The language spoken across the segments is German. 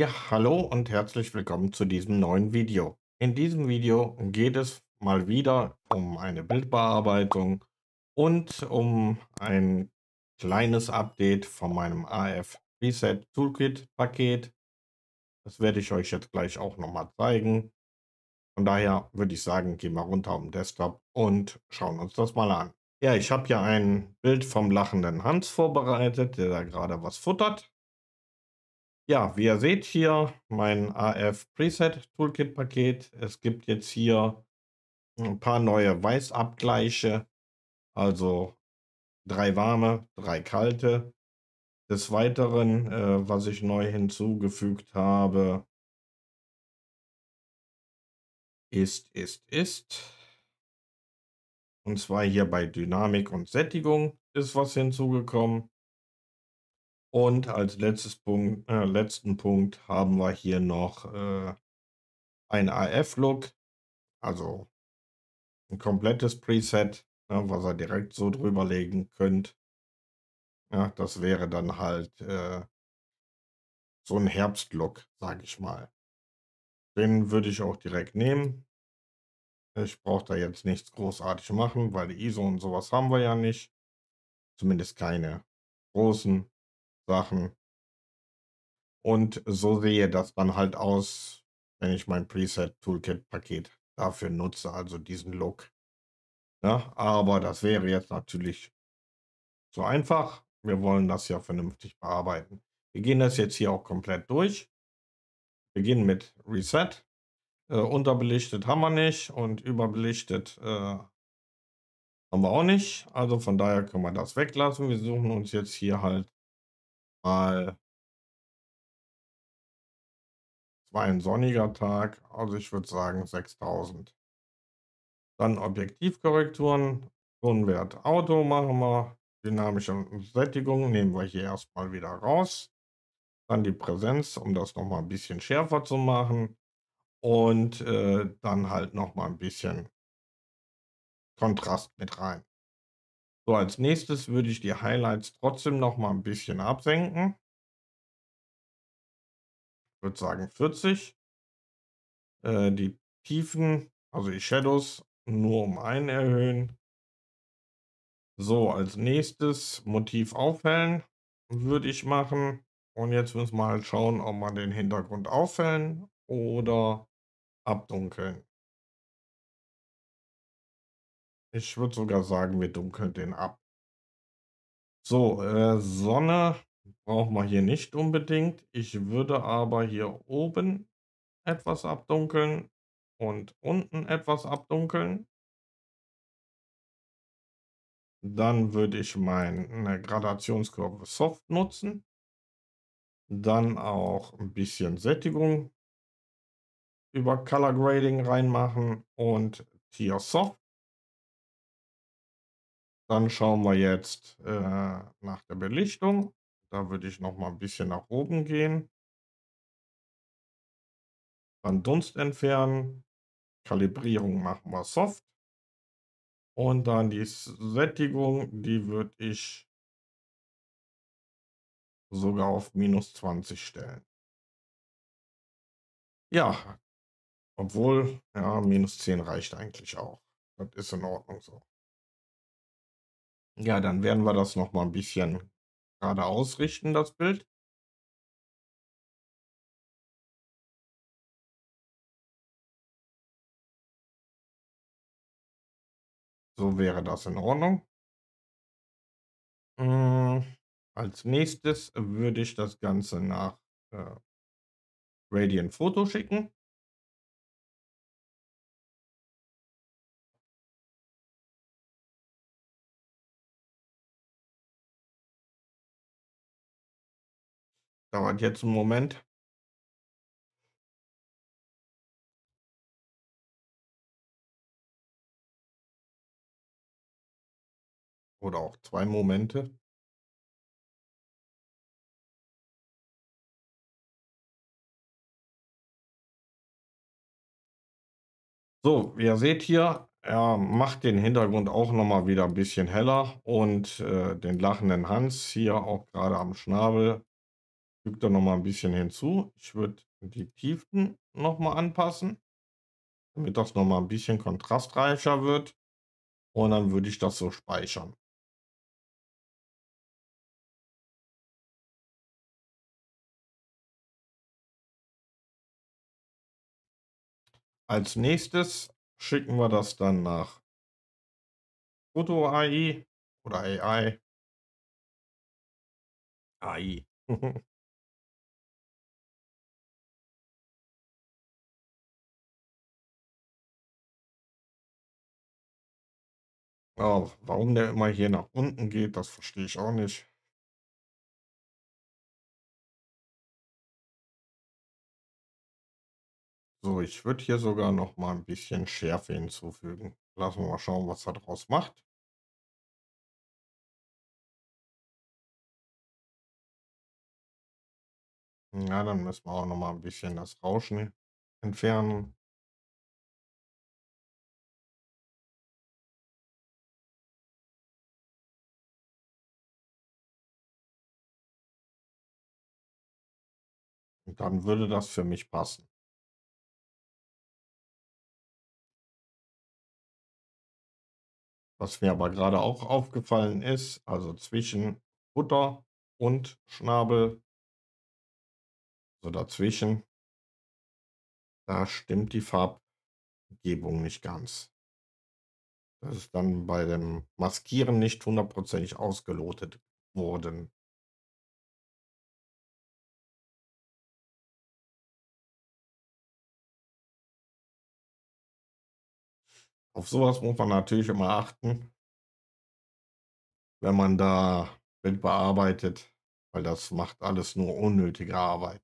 Ja, hallo und herzlich willkommen zu diesem neuen Video. In diesem Video geht es mal wieder um eine Bildbearbeitung und um ein kleines Update von meinem AF Preset Toolkit Paket. Das werde ich euch jetzt gleich auch nochmal zeigen. Von daher würde ich sagen, gehen wir runter auf den Desktop und schauen uns das mal an. Ja, ich habe ja ein Bild vom lachenden Hans vorbereitet, der da gerade was futtert. Ja, wie ihr seht hier, mein AF Preset Toolkit Paket. Es gibt jetzt hier ein paar neue Weißabgleiche, also 3 warme, 3 kalte. Des Weiteren, was ich neu hinzugefügt habe, ist. Und zwar hier bei Dynamik und Sättigung ist was hinzugekommen. Und als letzten Punkt haben wir hier noch ein AF-Look, also ein komplettes Preset, ja, was ihr direkt so drüber legen könnt. Ja, das wäre dann halt so ein Herbstlook, sage ich mal. Den würde ich auch direkt nehmen. Ich brauche da jetzt nichts großartig machen, weil die ISO und sowas haben wir ja nicht. Zumindest keine großen Sachen. Und so sehe das dann halt aus, wenn ich mein Preset Toolkit Paket dafür nutze, also diesen Look. Ja, aber das wäre jetzt natürlich zu einfach. Wir wollen das ja vernünftig bearbeiten. Wir gehen das jetzt hier auch komplett durch. Wir gehen mit Reset. Unterbelichtet haben wir nicht und überbelichtet haben wir auch nicht. Also von daher können wir das weglassen. Wir suchen uns jetzt hier halt mal, es war ein sonniger Tag, also ich würde sagen 6000. Dann Objektivkorrekturen, Tonwert Auto machen wir, dynamische Sättigung nehmen wir hier erstmal wieder raus. Dann die Präsenz, um das nochmal ein bisschen schärfer zu machen. Und dann halt nochmal ein bisschen Kontrast mit rein. So, als nächstes würde ich die Highlights trotzdem noch mal ein bisschen absenken. Ich würde sagen 40. Die Tiefen, also die Shadows, nur um 1 erhöhen. So, als nächstes Motiv aufhellen würde ich machen. Und jetzt müssen wir halt schauen, ob wir den Hintergrund aufhellen oder abdunkeln. Ich würde sogar sagen, wir dunkeln den ab. So, Sonne brauchen wir hier nicht unbedingt. Ich würde aber hier oben etwas abdunkeln und unten etwas abdunkeln. Dann würde ich meine Gradationskurve Soft nutzen. Dann auch ein bisschen Sättigung über Color Grading reinmachen und Tier Soft. Dann schauen wir jetzt nach der Belichtung. Da würde ich noch mal ein bisschen nach oben gehen. Dann Dunst entfernen. Kalibrierung machen wir soft. Und dann die Sättigung, die würde ich sogar auf -20 stellen. Ja, obwohl, ja, -10 reicht eigentlich auch. Das ist in Ordnung so. Ja, dann werden wir das noch mal ein bisschen gerade ausrichten, das Bild. So wäre das in Ordnung. Als nächstes würde ich das Ganze nach Radiant Photo schicken. Dauert jetzt einen Moment. Oder auch 2 Momente. So, ihr seht hier, er macht den Hintergrund auch nochmal wieder ein bisschen heller und den lachenden Hans hier auch gerade am Schnabel Füge da nochmal ein bisschen hinzu. Ich würde die Tiefen nochmal anpassen, damit das nochmal ein bisschen kontrastreicher wird. Und dann würde ich das so speichern. Als nächstes schicken wir das dann nach Photo AI oder AI. AI. Oh, warum der immer hier nach unten geht, das verstehe ich auch nicht. So, ich würde hier sogar noch mal ein bisschen Schärfe hinzufügen. Lassen wir mal schauen, was er daraus macht. Ja, dann müssen wir auch noch mal ein bisschen das Rauschen entfernen. Und dann würde das für mich passen. Was mir aber gerade auch aufgefallen ist, also zwischen Butter und Schnabel, so dazwischen, da stimmt die Farbgebung nicht ganz. Das ist dann bei dem Maskieren nicht hundertprozentig ausgelotet worden. Auf sowas muss man natürlich immer achten, wenn man da Bild bearbeitet, weil das macht alles nur unnötige Arbeit.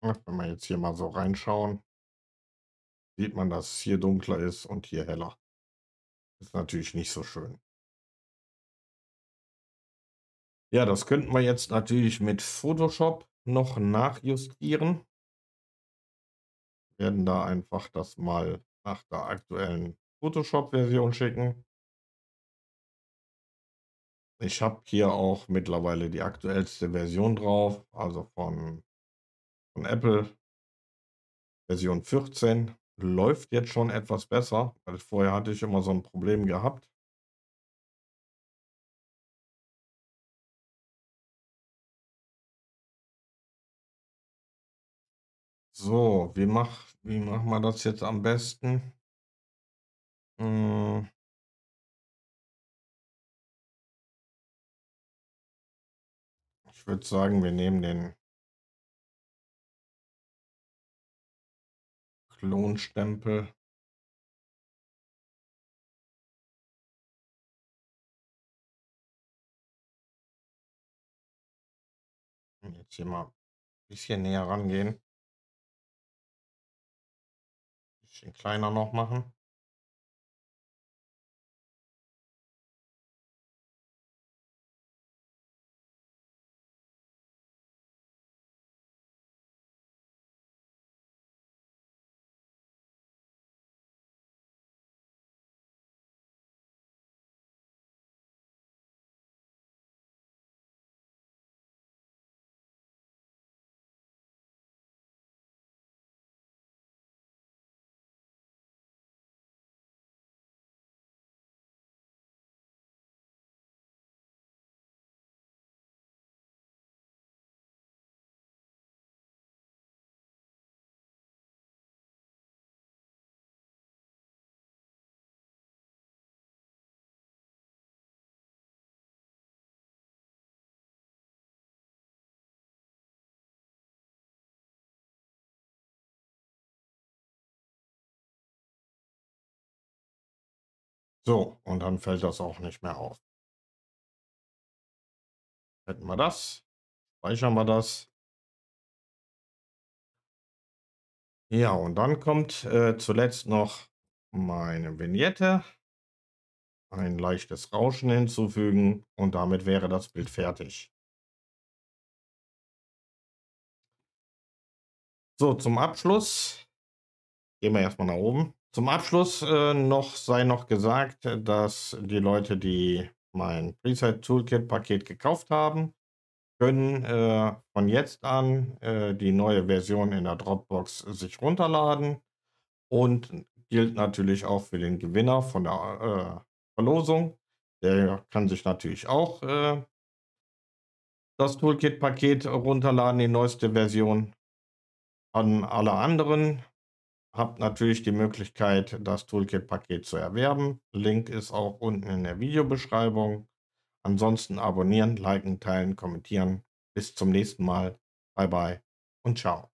Wenn wir jetzt hier mal so reinschauen, sieht man, dass es hier dunkler ist und hier heller. Ist natürlich nicht so schön. Ja, das könnten wir jetzt natürlich mit Photoshop noch nachjustieren. Wir werden da einfach das mal nach der aktuellen Photoshop-Version schicken. Ich habe hier auch mittlerweile die aktuellste Version drauf, also von Apple. Version 14 läuft jetzt schon etwas besser, weil vorher hatte ich immer so ein Problem gehabt. So, wie machen wir das jetzt am besten? Ich würde sagen, wir nehmen den Klonstempel. Jetzt hier mal ein bisschen näher rangehen. Ein bisschen kleiner noch machen. So, und dann fällt das auch nicht mehr auf. Hätten wir das, speichern wir das. Ja, und dann kommt zuletzt noch meine Vignette. Ein leichtes Rauschen hinzufügen und damit wäre das Bild fertig. So, zum Abschluss gehen wir erstmal nach oben. Zum Abschluss sei noch gesagt, dass die Leute, die mein Preset Toolkit Paket gekauft haben, können von jetzt an die neue Version in der Dropbox sich runterladen und gilt natürlich auch für den Gewinner von der Verlosung. Der kann sich natürlich auch das Toolkit Paket runterladen, die neueste Version. An alle anderen habt natürlich die Möglichkeit, das Toolkit-Paket zu erwerben. Link ist auch unten in der Videobeschreibung. Ansonsten abonnieren, liken, teilen, kommentieren. Bis zum nächsten Mal. Bye bye und ciao.